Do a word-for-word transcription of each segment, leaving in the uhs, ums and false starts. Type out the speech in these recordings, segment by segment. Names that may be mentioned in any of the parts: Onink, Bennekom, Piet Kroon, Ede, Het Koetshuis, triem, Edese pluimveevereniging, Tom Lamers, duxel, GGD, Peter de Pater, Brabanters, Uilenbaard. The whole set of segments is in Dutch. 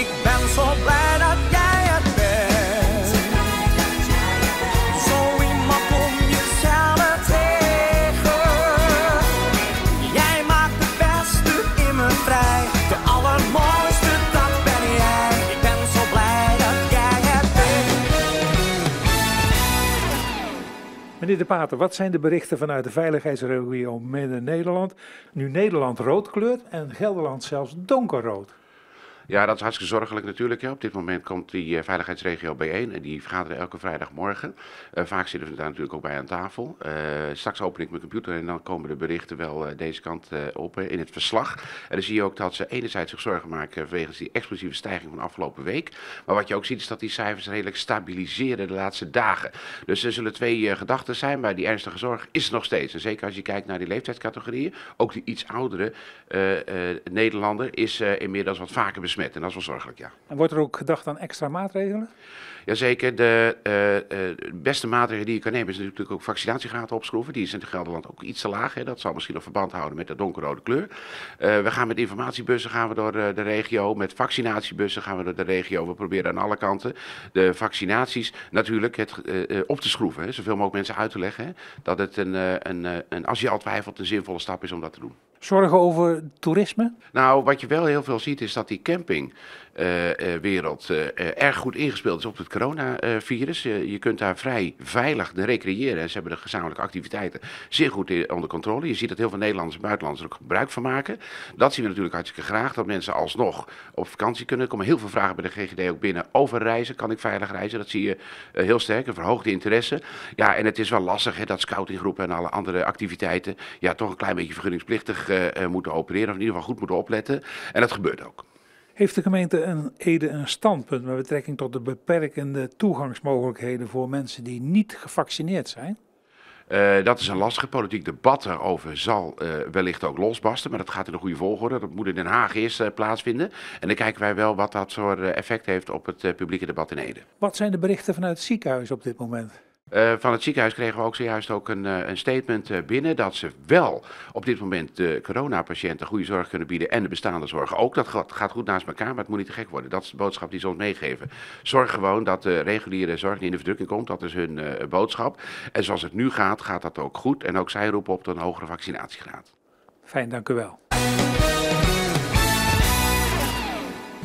Ik ben zo blij dat jij het bent. Zo iemand kom je zelden tegen. Jij maakt het beste in me vrij. De allermooiste, dat ben jij. Ik ben zo blij dat jij het bent. Meneer de Pater, wat zijn de berichten vanuit de veiligheidsregio Midden-Nederland? Nu Nederland rood kleurt en Gelderland zelfs donkerrood. Ja, dat is hartstikke zorgelijk natuurlijk. Ja. Op dit moment komt die uh, veiligheidsregio bijeen en die vergaderen elke vrijdagmorgen. Uh, vaak zitten we daar natuurlijk ook bij aan tafel. Uh, straks open ik mijn computer en dan komen de berichten wel uh, deze kant uh, op uh, in het verslag. En dan zie je ook dat ze enerzijds zich zorgen maken wegens die explosieve stijging van de afgelopen week. Maar wat je ook ziet is dat die cijfers redelijk stabiliseren de laatste dagen. Dus er zullen twee uh, gedachten zijn, maar die ernstige zorg is er nog steeds. En zeker als je kijkt naar die leeftijdscategorieën, ook die iets oudere uh, uh, Nederlander is uh, inmiddels wat vaker besmet. En dat is wel zorgelijk, ja. En wordt er ook gedacht aan extra maatregelen? Jazeker. De uh, uh, beste maatregel die je kan nemen is natuurlijk ook vaccinatiegraad opschroeven. Die is in Gelderland ook iets te laag. Hè. Dat zal misschien nog verband houden met de donkerrode kleur. Uh, we gaan met informatiebussen gaan we door uh, de regio. Met vaccinatiebussen gaan we door de regio. We proberen aan alle kanten de vaccinaties natuurlijk het, uh, op te schroeven. Hè. Zoveel mogelijk mensen uit te leggen. Hè. Dat het, een, uh, een, uh, een, als je al twijfelt, een zinvolle stap is om dat te doen. Zorgen over toerisme? Nou, wat je wel heel veel ziet is dat die campingwereld uh, uh, uh, erg goed ingespeeld is op het coronavirus. Uh, je kunt daar vrij veilig recreëren. Ze hebben de gezamenlijke activiteiten zeer goed onder controle. Je ziet dat heel veel Nederlanders en buitenlanders er ook gebruik van maken. Dat zien we natuurlijk hartstikke graag, dat mensen alsnog op vakantie kunnen. Er komen heel veel vragen bij de G G D ook binnen over reizen. Kan ik veilig reizen? Dat zie je uh, heel sterk, een verhoogde interesse. Ja, en het is wel lastig hè, dat scoutinggroepen en alle andere activiteiten ja, toch een klein beetje vergunningsplichtig Uh, moeten opereren, of in ieder geval goed moeten opletten. En dat gebeurt ook. Heeft de gemeente een, Ede een standpunt met betrekking tot de beperkende toegangsmogelijkheden voor mensen die niet gevaccineerd zijn? Uh, dat is een lastige politiek debat daarover zal uh, wellicht ook losbarsten, maar dat gaat in de goede volgorde. Dat moet in Den Haag eerst uh, plaatsvinden. En dan kijken wij wel wat dat soort uh, effect heeft op het uh, publieke debat in Ede. Wat zijn de berichten vanuit het ziekenhuis op dit moment? Uh, van het ziekenhuis kregen we ook zojuist ook een, uh, een statement uh, binnen dat ze wel op dit moment de coronapatiënten goede zorg kunnen bieden en de bestaande zorg ook. Dat gaat, gaat goed naast elkaar, maar het moet niet te gek worden. Dat is de boodschap die ze ons meegeven. Zorg gewoon dat de reguliere zorg niet in de verdrukking komt. Dat is hun uh, boodschap. En zoals het nu gaat, gaat dat ook goed. En ook zij roepen op tot een hogere vaccinatiegraad. Fijn, dank u wel.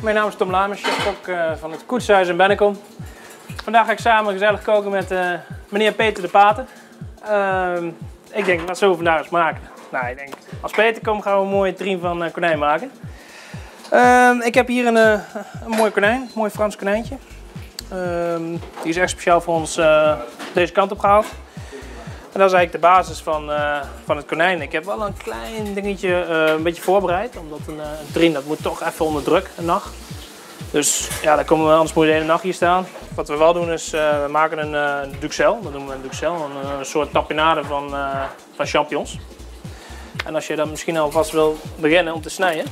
Mijn naam is Tom Lamers, kok uh, van het Koetshuis in Bennekom. Vandaag ga ik samen gezellig koken met uh, meneer Peter de Pater. Uh, ik denk, wat zullen we vandaag eens maken? Nou, ik denk, als Peter komt gaan we een mooie triem van uh, konijn maken. Uh, ik heb hier een, uh, een mooi konijn, een mooi Frans konijntje. Uh, die is echt speciaal voor ons uh, deze kant op gehaald. En dat is eigenlijk de basis van, uh, van het konijn. Ik heb wel een klein dingetje uh, een beetje voorbereid, omdat een, uh, een triem dat moet toch even onder druk een nacht. Dus ja, daar komen we, anders moet je de hele nacht hier staan. Wat we wel doen is, uh, we maken een uh, duxel, dat noemen we een duxel, een, een soort tapenade van, uh, van champignons. En als je dat misschien alvast wil beginnen om te snijden.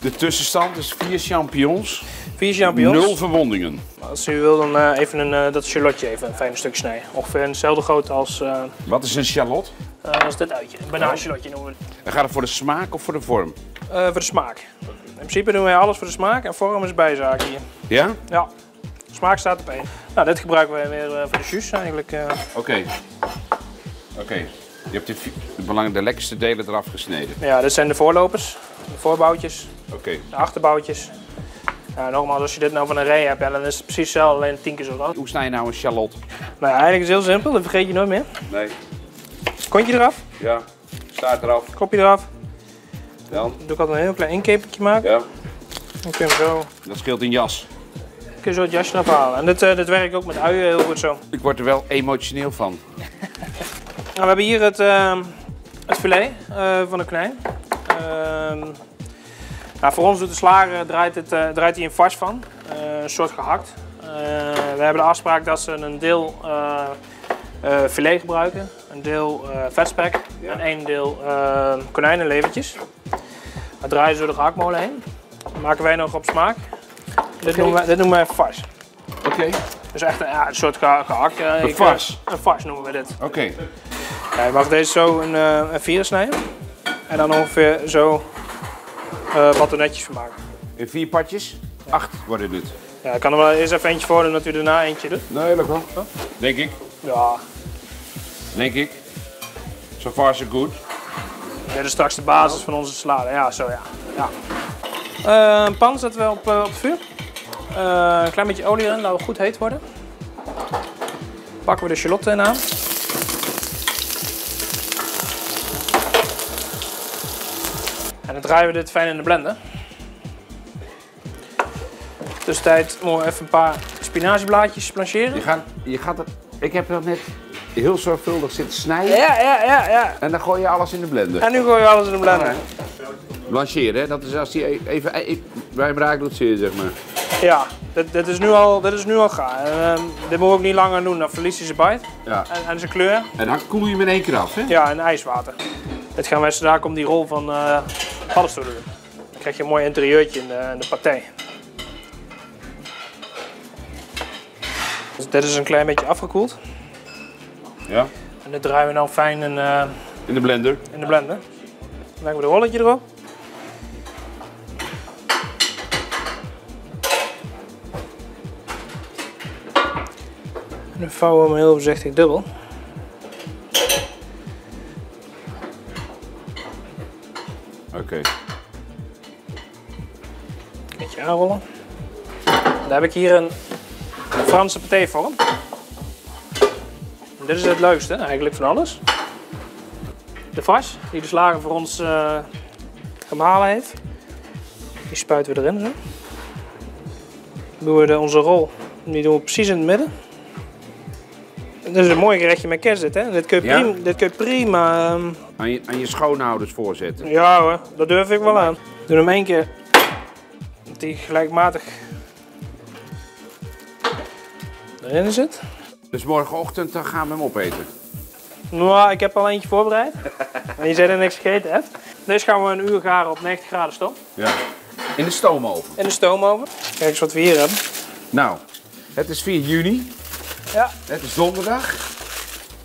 De tussenstand is vier champignons, vier champignons. Nul verwondingen. Als u wil, dan uh, even een, uh, dat shallotje even een fijn stuk snijden. Ongeveer eenzelfde grootte als... Uh, Wat is een shallot? Uh, dat is dit uitje, een bananenshallotje noemen we het. En gaat het voor de smaak of voor de vorm? Uh, voor de smaak. In principe doen wij alles voor de smaak en vorm is bijzaak hier. Ja? Ja. De smaak staat erbij. Nou, dit gebruiken wij weer uh, voor de jus eigenlijk. Oké. Uh. Oké. Okay. Okay. Je hebt de, de belangrijkste, de lekkerste delen eraf gesneden. Ja, dit zijn de voorlopers, de voorbouwtjes, okay. De achterbouwtjes. Nou, nogmaals, als je dit nou van een rij hebt, ja, dan is het precies hetzelfde, alleen tien keer zo lang. Hoe snij je nou een shallot? Nou, eigenlijk is het heel simpel, dat vergeet je nooit meer. Nee. Kontje eraf? Ja. Staart eraf. Kopje eraf. Dan doe ik altijd een heel klein inkepeltje maken. Ja. Dan kun je hem zo... Dat scheelt een jas. Dan kun je zo het jasje eraf halen. En dit, uh, dit werkt ook met uien heel goed zo. Ik word er wel emotioneel van. Nou, we hebben hier het, uh, het filet uh, van de konijn. Uh, nou, voor ons doet de slager, draait, het, uh, draait hij een vars van. Uh, een soort gehakt. Uh, we hebben de afspraak dat ze een deel uh, uh, filet gebruiken. Een deel uh, vetspek ja. En één deel uh, konijnenlevertjes. Dan draaien ze door de gehaktmolen heen. Dan maken wij nog op smaak. Dit okay. noemen wij, dit noemen wij vars. Oké. Okay. Dus echt ja, een soort gehakt. Uh, een vars? Een vars noemen we dit. Oké. Okay. Ja, je mag deze zo een, uh, een vier snijden. En dan ongeveer zo uh, batonetjes van maken. In vier partjes? Acht wordt het doet. Ja, ik kan er wel eerst even eentje voor doen dat u daarna eentje doet. Nee, dat klopt. Denk ik. Ja. Denk ik. So far so good. Dit is straks de basis van onze salade. Ja, zo ja. ja. Uh, een pan zetten we op, uh, op het vuur. Uh, een klein beetje olie erin, laten we goed heet worden. Pakken we de shallotten in aan. En dan draaien we dit fijn in de blender. Tussentijd moeten we even een paar spinazieblaadjes blancheren. Je gaat, je gaat het, ik heb dat net heel zorgvuldig zitten snijden. Ja, ja, ja, ja. En dan gooi je alles in de blender. En nu gooi je alles in de blender. Blancheren, hè? Dat is als hij even bij hem raak doet zeer, zeg maar. Ja, dit, dit is nu al, dit is nu al gaar. Uh, dit moet ik ook niet langer doen, dan verliest hij zijn bite ja. en, en zijn kleur. En dan koel je hem in één keer af, hè? Ja, in ijswater. Dit gaan wij straks om die rol van uh, paddenstoelen doen. Dan krijg je een mooi interieurtje in de, in de partij. Dus dit is een klein beetje afgekoeld. Ja. En dit draaien we nou fijn in, uh, in de blender. In de blender. Dan leggen we de rolletje erop. En dan vouwen we hem heel voorzichtig dubbel. Oké. Okay. Een beetje aanrollen. Dan heb ik hier een Franse patévorm. Dit is het leukste eigenlijk van alles. De vache, die de slager voor ons uh, gemalen heeft, die spuiten we erin zo. Dan doen we de, onze rol, die doen we precies in het midden. Dit is een mooi gerechtje met kerst dit, hè? Dit kun je ja. prima, dit kun je prima um... aan, je, aan je schoonouders voorzetten. Ja hoor, dat durf ik wel aan. Doe hem één keer, dat die gelijkmatig erin zit. Dus morgenochtend dan gaan we hem opeten? Nou, ik heb al eentje voorbereid. En je zei er niks gegeten hebt. Deze gaan we een uur garen op negentig graden stoom. Ja. In de stoomoven? In de stoomoven. Kijk eens wat we hier hebben. Nou, het is vier juni. Ja. Het is donderdag.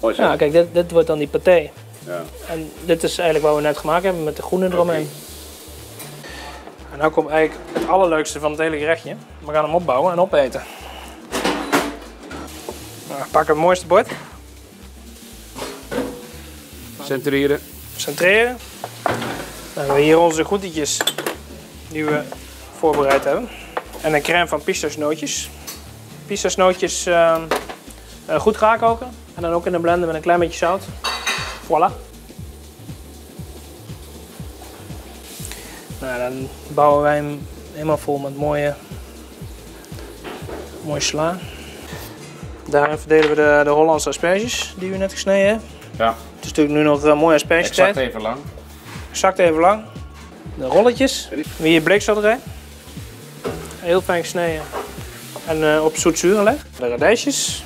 Mooi zo. Nou, kijk, dit, dit wordt dan die paté. Ja. En dit is eigenlijk wat we net gemaakt hebben met de groene eromheen. Okay. En nu komt eigenlijk het allerleukste van het hele gerechtje. We gaan hem opbouwen en opeten. Nou, pak het mooiste bord. Centreren. Centreren. Dan hebben we hier onze groentetjes die we voorbereid hebben. En een crème van pistasnootjes. Pistasnootjes uh, goed gaarkoken. En dan ook in de blender met een klein beetje zout. Voilà. Nou, dan bouwen wij hem helemaal vol met mooie, mooie sla. Daarin verdelen we de, de Hollandse asperges die we net gesneden hebben. Ja. Het is natuurlijk nu nog een mooie aspergetijd. Exact even lang. Exact even lang. De rolletjes. Hier bleekselderij. Heel fijn gesneden. En uh, op zoet-zuur gelegd. De radijsjes.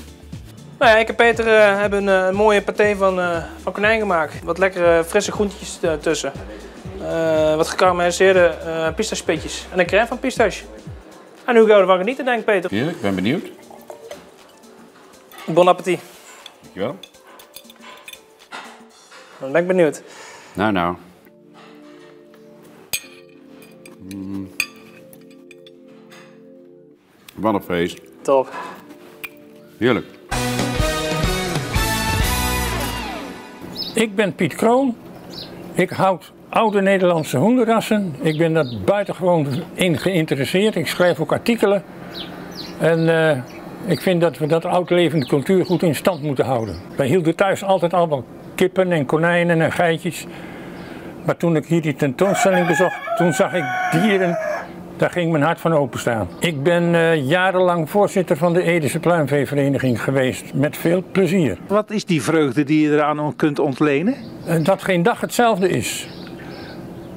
Nou ja, ik en Peter uh, hebben een uh, mooie paté van, uh, van konijn gemaakt. Wat lekkere frisse groentjes tussen. Uh, wat gekarameliseerde uh, pistachepitjes. En een crème van pistache. En nu gaan we ervan genieten, denk ik, Peter. Ja, ik ben benieuwd. Bon appétit. Dankjewel. Dan ben ik benieuwd. Nou, nou. Mm. Wat een feest. Top. Heerlijk. Ik ben Piet Kroon. Ik houd oude Nederlandse hondenrassen. Ik ben daar buitengewoon in geïnteresseerd. Ik schrijf ook artikelen. En... Uh, Ik vind dat we dat oud-levende cultuur goed in stand moeten houden. Wij hielden thuis altijd allemaal kippen en konijnen en geitjes. Maar toen ik hier die tentoonstelling bezocht, toen zag ik dieren. Daar ging mijn hart van openstaan. Ik ben uh, jarenlang voorzitter van de Edese pluimveevereniging geweest. Met veel plezier. Wat is die vreugde die je eraan kunt ontlenen? Uh, dat geen dag hetzelfde is.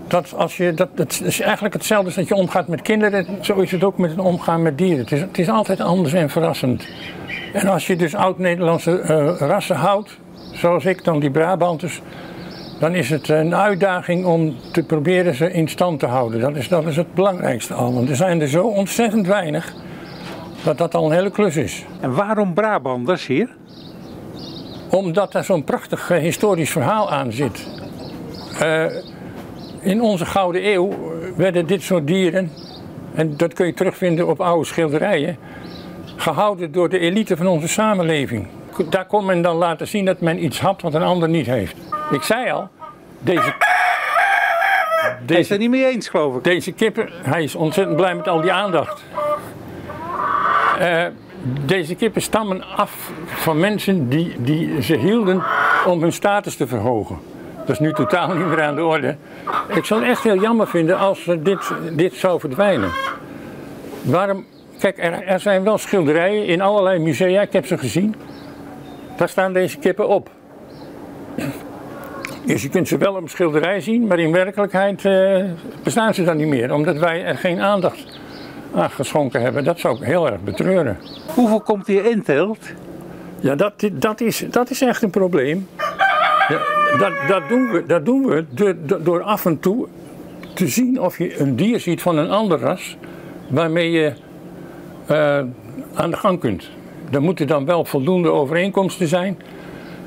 Dat, als je, dat, dat is eigenlijk hetzelfde als dat je omgaat met kinderen. Zo is het ook met het omgaan met dieren. Het is, het is altijd anders en verrassend. En als je dus oud-Nederlandse uh, rassen houdt, zoals ik dan die Brabanters, dan is het een uitdaging om te proberen ze in stand te houden. Dat is, dat is het belangrijkste al. Want er zijn er zo ontzettend weinig dat dat al een hele klus is. En waarom Brabanters hier? Omdat daar zo'n prachtig uh, historisch verhaal aan zit. Uh, In onze Gouden Eeuw werden dit soort dieren En dat kun je terugvinden op oude schilderijen, gehouden door de elite van onze samenleving. Daar kon men dan laten zien dat men iets had wat een ander niet heeft. Ik zei al, deze... Deze, hij is het niet mee eens, geloof ik. Deze kippen, hij is ontzettend blij met al die aandacht. Uh, deze kippen stammen af van mensen die, die ze hielden om hun status te verhogen. Dat is nu totaal niet meer aan de orde. Ik zou het echt heel jammer vinden als dit, dit zou verdwijnen. Waarom? Kijk, er, er zijn wel schilderijen in allerlei musea, ik heb ze gezien. Daar staan deze kippen op. Dus je kunt ze wel op een schilderij zien, maar in werkelijkheid eh, bestaan ze dan niet meer. Omdat wij er geen aandacht aan geschonken hebben. Dat zou ik heel erg betreuren. Hoeveel komt hier in teelt? Ja, dat, dat, is, dat is echt een probleem. Ja, dat, dat doen we, dat doen we door, door af en toe te zien of je een dier ziet van een ander ras waarmee je uh, aan de gang kunt. Er moeten dan wel voldoende overeenkomsten zijn.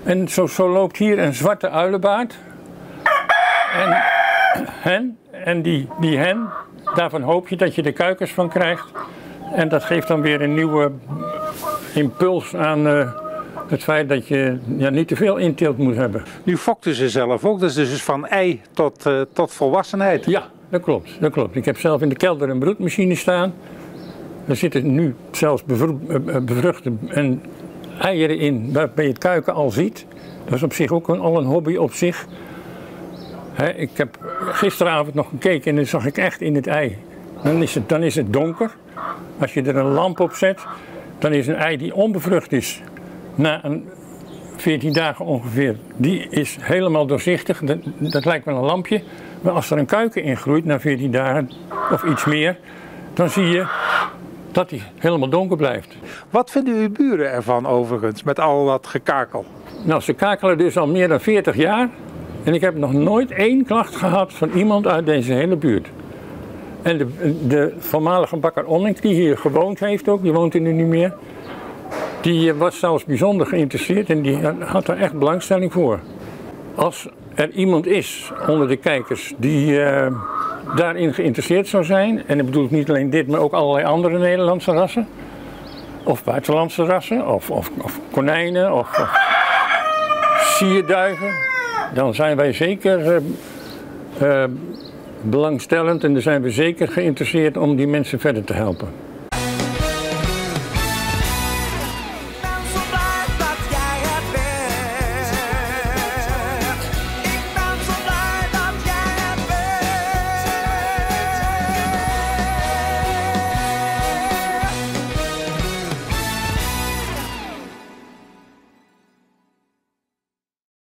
En zo, zo loopt hier een zwarte uilenbaard. En, hen, en die, die hen, daarvan hoop je dat je de kuikens van krijgt. En dat geeft dan weer een nieuwe impuls aan uh, het feit dat je ja, niet te veel inteelt moet hebben. Nu fokten ze zelf ook, dat is dus van ei tot, uh, tot volwassenheid. Ja, dat klopt, dat klopt. Ik heb zelf in de kelder een broedmachine staan. Er zitten nu zelfs bevruchten en eieren in waarbij je het kuiken al ziet. Dat is op zich ook een, al een hobby op zich. He, ik heb gisteravond nog gekeken en dan zag ik echt in het ei. Dan is het, dan is het donker. Als je er een lamp op zet, dan is een ei die onbevrucht is. Na een veertien dagen ongeveer, die is helemaal doorzichtig. Dat, dat lijkt wel een lampje. Maar als er een kuiken in groeit na veertien dagen of iets meer, dan zie je dat hij helemaal donker blijft. Wat vinden uw buren ervan overigens, met al dat gekakel? Nou, ze kakelen dus al meer dan veertig jaar. En ik heb nog nooit één klacht gehad van iemand uit deze hele buurt. En de, de voormalige bakker Onink, die hier gewoond heeft ook, die woont er nu niet meer. Die was zelfs bijzonder geïnteresseerd en die had er echt belangstelling voor. Als er iemand is onder de kijkers die uh, daarin geïnteresseerd zou zijn, en ik bedoel niet alleen dit, maar ook allerlei andere Nederlandse rassen, of buitenlandse rassen, of, of, of konijnen, of, of sierduiven, dan zijn wij zeker uh, uh, belangstellend en dan zijn we zeker geïnteresseerd om die mensen verder te helpen.